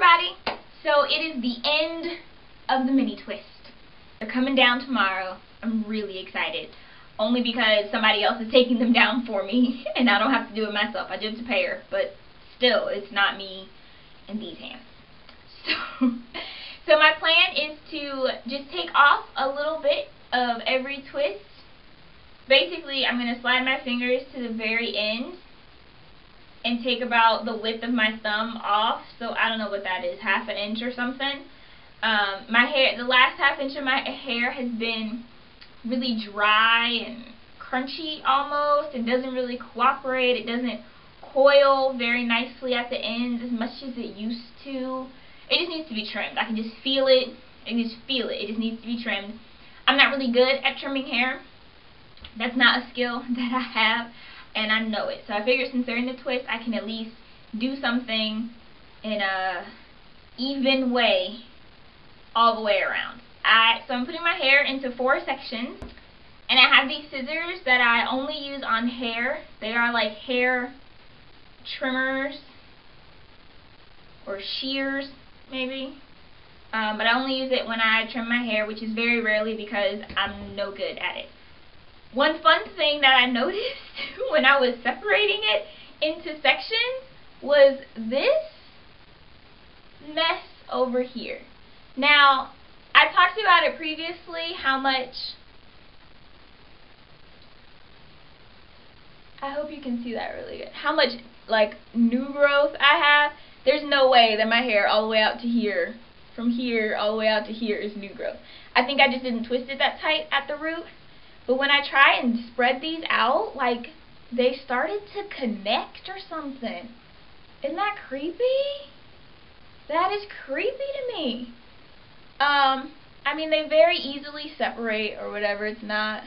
everybody. So it is the end of the mini twist. They're coming down tomorrow. I'm really excited. Only because somebody else is taking them down for me and I don't have to do it myself. I do have to pay her, but still, it's not me in these hands. So my plan is to just take off a little bit of every twist. Basically, I'm going to slide my fingers to the very end and take about the width of my thumb off. So I don't know what that is, half an inch or something. My hair, the last half inch of my hair has been really dry and crunchy almost. It doesn't really cooperate. It doesn't coil very nicely at the ends as much as it used to. It just needs to be trimmed. I can just feel it. I can just feel it. It just needs to be trimmed. I'm not really good at trimming hair. That's not a skill that I have, and I know it. So I figured since they're in the twist, I can at least do something in a even way all the way around. So I'm putting my hair into 4 sections, and I have these scissors that I only use on hair. They are like hair trimmers or shears, maybe. But I only use it when I trim my hair, which is very rarely because I'm no good at it. One fun thing that I noticed when I was separating it into sections was this mess over here. Now, I talked about it previously, how much, I hope you can see that really good, how much like new growth I have. There's no way that my hair all the way out to here, from here all the way out to here is new growth. I think I just didn't twist it that tight at the root. But when I try and spread these out, like, they started to connect or something. Isn't that creepy? That is creepy to me. I mean, they very easily separate or whatever. It's not.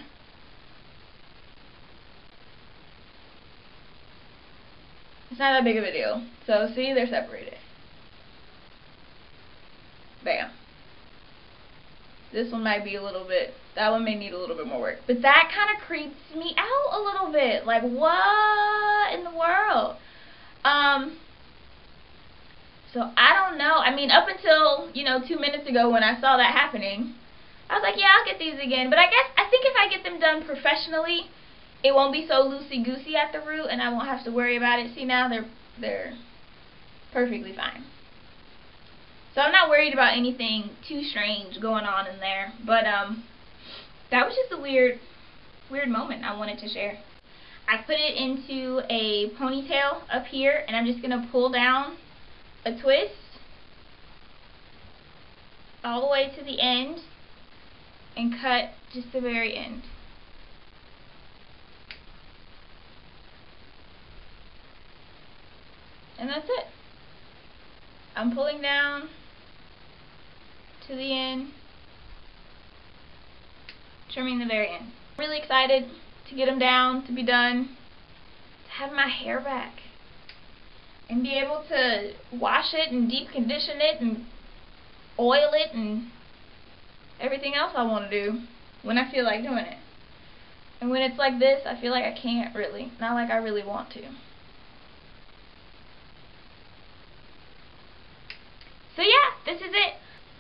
It's not that big of a deal. So, see, they're separated. Bam. This one might be a little bit, that one may need a little bit more work. But that kind of creeps me out a little bit. Like, what in the world? So I don't know. I mean, up until, 2 minutes ago when I saw that happening, I was like, yeah, I'll get these again. But I think if I get them done professionally, it won't be so loosey-goosey at the root and I won't have to worry about it. See, now they're perfectly fine. So I'm not worried about anything too strange going on in there, but that was just a weird moment I wanted to share. I put it into a ponytail up here, and I'm just going to pull down a twist all the way to the end and cut just the very end. And that's it. I'm pulling down to the end, trimming the very end. I'm really excited to get them down, to be done, to have my hair back, and be able to wash it and deep condition it and oil it and everything else I want to do when I feel like doing it. And when it's like this, I feel like I can't really, not like I really want to. So yeah, this is it.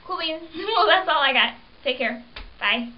Cool beans. Well, that's all I got. Take care. Bye.